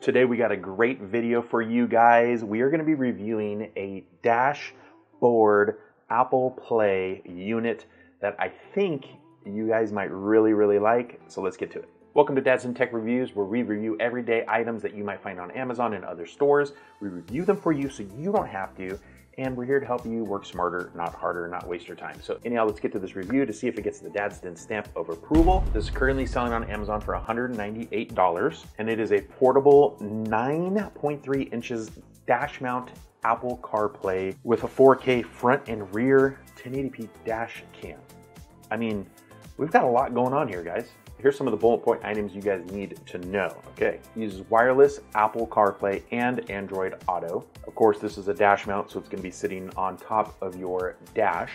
Today we got a great video for you guys. We are going to be reviewing a dashboard Apple Play unit that I think you guys might really like. So let's get to it. Welcome to Dad's Den Tech Reviews, where we review everyday items that you might find on Amazon and other stores. We review them for you so you don't have to. And we're here to help you work smarter, not harder, not waste your time. So anyhow, let's get to this review to see if it gets the Dad's Den stamp of approval. This is currently selling on Amazon for $198, and it is a portable 9.3 inches dash mount Apple CarPlay with a 4K front and rear 1080p dash cam. I mean, we've got a lot going on here, guys. Here's some of the bullet point items you guys need to know. Okay, uses wireless Apple CarPlay and Android Auto. Of course, this is a dash mount, so it's gonna be sitting on top of your dash.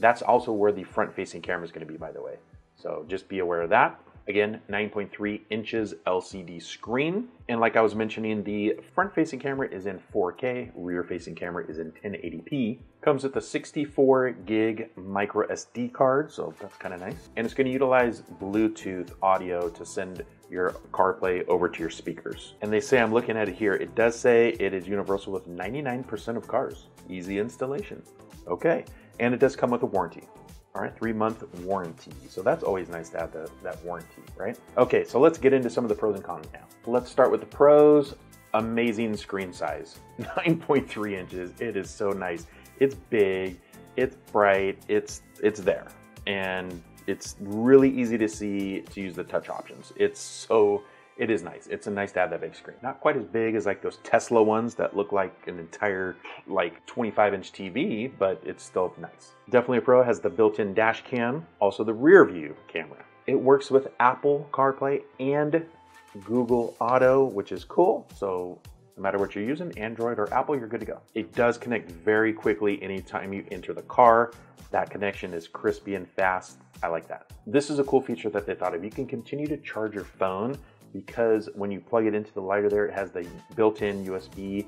That's also where the front-facing camera is gonna be, by the way. So just be aware of that. Again, 9.3 inches LCD screen. And like I was mentioning, the front-facing camera is in 4K, rear-facing camera is in 1080p. Comes with a 64 gig micro SD card, so that's kind of nice. And it's gonna utilize Bluetooth audio to send your CarPlay over to your speakers. And they say, I'm looking at it here, it does say it is universal with 99% of cars. Easy installation. Okay, and it does come with a warranty. All right, 3-month warranty. So that's always nice to have that warranty, right? Okay, so let's get into some of the pros and cons now. Let's start with the pros. Amazing screen size, 9.3 inches. It is so nice. It's big, it's bright, it's there. And it's really easy to see to use the touch options. It is nice. It's a nice to have that big screen. Not quite as big as like those Tesla ones that look like an entire like 25-inch TV, but it's still nice. Definitely a pro. Has the built-in dash cam, also the rear view camera. It works with Apple CarPlay and Google Auto, which is cool. So no matter what you're using, Android or Apple, you're good to go. It does connect very quickly anytime you enter the car. That connection is crispy and fast. I like that. This is a cool feature that they thought of. You can continue to charge your phone, because when you plug it into the lighter there, it has the built-in USB,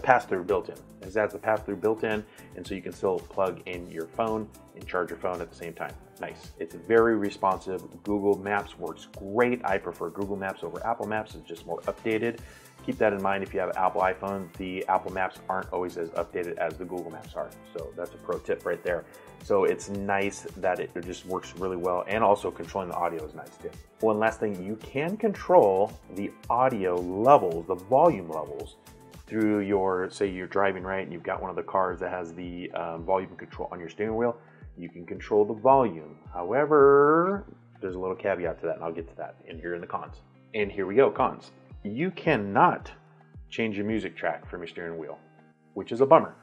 pass-through built-in. It has the pass-through built-in, and so you can still plug in your phone and charge your phone at the same time. Nice. It's very responsive. Google Maps works great. I prefer Google Maps over Apple Maps. It's just more updated. Keep that in mind if you have an Apple iPhone. The Apple Maps aren't always as updated as the Google Maps are. So that's a pro tip right there. So it's nice that it just works really well. And also controlling the audio is nice too. One last thing, you can control the audio levels, the volume levels through your, say you're driving, right? And you've got one of the cars that has the volume control on your steering wheel. You can control the volume. However, there's a little caveat to that, and I'll get to that in here in the cons. And here we go, cons. You cannot change your music track from your steering wheel, which is a bummer,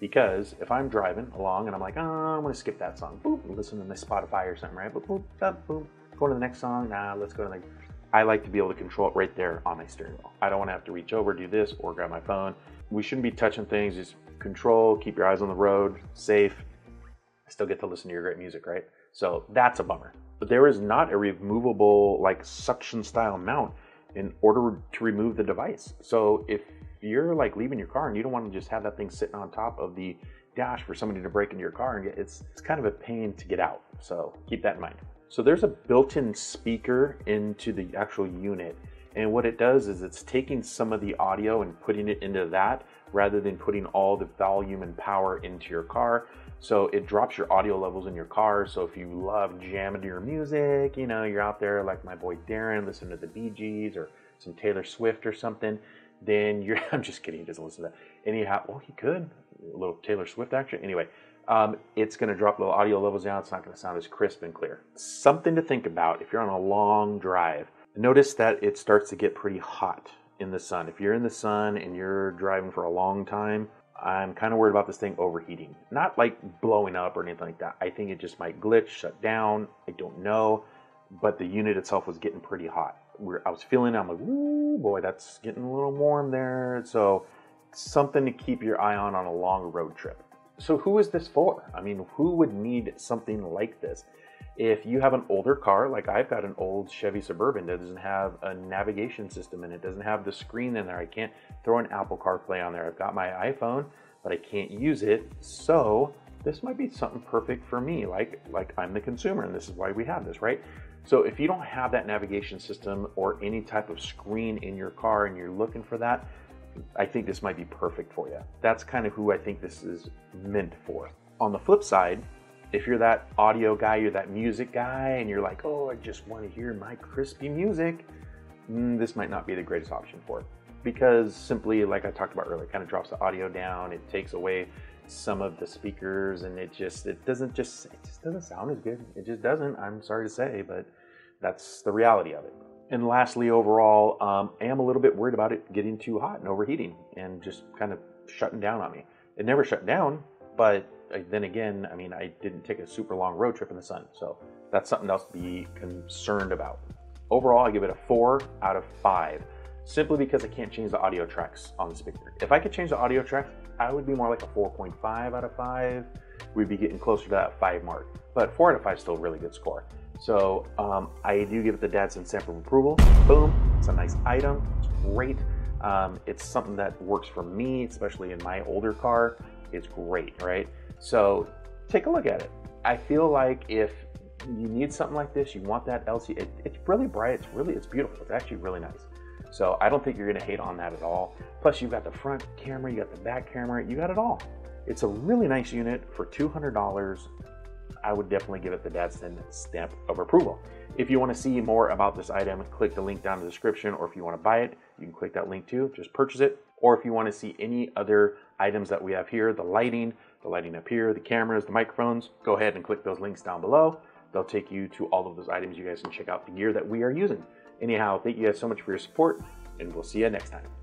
because if I'm driving along and I'm like, oh, I'm gonna skip that song, boop, listen to my Spotify or something, right? Boop, boop, up, boop, go to the next song, nah, let's go to the next. I like to be able to control it right there on my steering wheel. I don't wanna have to reach over, do this, or grab my phone. We shouldn't be touching things, just control, keep your eyes on the road, safe. I still get to listen to your great music, right? So that's a bummer. But there is not a removable, like suction style mount in order to remove the device. So if you're like leaving your car and you don't want to just have that thing sitting on top of the dash for somebody to break into your car and get, it's kind of a pain to get out. So keep that in mind. So there's a built-in speaker into the actual unit. And what it does is it's taking some of the audio and putting it into that rather than putting all the volume and power into your car. So it drops your audio levels in your car. So if you love jamming to your music, you know, you're out there like my boy Darren, listening to the Bee Gees or some Taylor Swift or something, then you're, I'm just kidding, he doesn't listen to that. Anyhow, well, he could, a little Taylor Swift action. Anyway, it's gonna drop the audio levels down. It's not gonna sound as crisp and clear. Something to think about if you're on a long drive. Notice that it starts to get pretty hot in the sun. If you're in the sun and you're driving for a long time, I'm kind of worried about this thing overheating. Not like blowing up or anything like that. I think it just might glitch, shut down. I don't know. But the unit itself was getting pretty hot. I was feeling it. I'm like, ooh, boy, that's getting a little warm there. So something to keep your eye on a long road trip. So who is this for? I mean, who would need something like this? If you have an older car, like I've got an old Chevy Suburban that doesn't have a navigation system and it doesn't have the screen in there, I can't throw an Apple CarPlay on there. I've got my iPhone, but I can't use it. So this might be something perfect for me. Like I'm the consumer, and this is why we have this, right? So if you don't have that navigation system or any type of screen in your car and you're looking for that, I think this might be perfect for you. That's kind of who I think this is meant for. On the flip side, if you're that audio guy, you're that music guy, and you're like, oh, I just want to hear my crispy music, this might not be the greatest option for it. Because simply, like I talked about earlier, it kind of drops the audio down, it takes away some of the speakers, and it just doesn't sound as good. It just doesn't, I'm sorry to say, but that's the reality of it. And lastly, overall, I am a little bit worried about it getting too hot and overheating and just kind of shutting down on me. It never shut down, but then again, I mean, I didn't take a super long road trip in the sun, so that's something else to be concerned about. Overall, I give it a 4 out of 5, simply because I can't change the audio tracks on the speaker. If I could change the audio tracks, I would be more like a 4.5 out of 5. We'd be getting closer to that 5 mark, but 4 out of 5 is still a really good score. So I do give it the Dad's Den stamp of approval. Boom, it's a nice item, it's great. It's something that works for me, especially in my older car. It's great, right? So take a look at it. I feel like if you need something like this, you want that LCD, it's really bright, it's beautiful, it's actually really nice. So I don't think you're gonna hate on that at all. Plus you've got the front camera, you got the back camera, you got it all. It's a really nice unit for $200. I would definitely give it the Dad's Den stamp of approval. If you want to see more about this item, click the link down in the description, or if you want to buy it, you can click that link too, just purchase it. Or if you want to see any other items that we have here, the lighting up here, the cameras, the microphones, go ahead and click those links down below. They'll take you to all of those items. You guys can check out the gear that we are using. Anyhow, thank you guys so much for your support, and we'll see you next time.